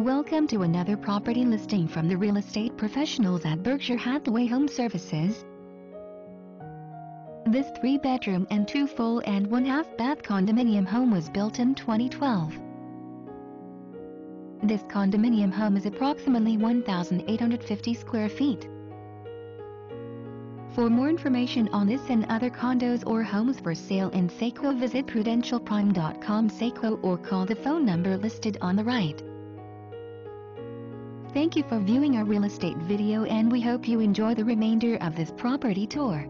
Welcome to another property listing from the real estate professionals at Berkshire Hathaway Home Services. This 3-bedroom and 2 full and 1/2 bath condominium home was built in 2012. This condominium home is approximately 1,850 square feet. For more information on this and other condos or homes for sale in Saco, visit prudentialprime.com Saco or call the phone number listed on the right. Thank you for viewing our real estate video, and we hope you enjoy the remainder of this property tour.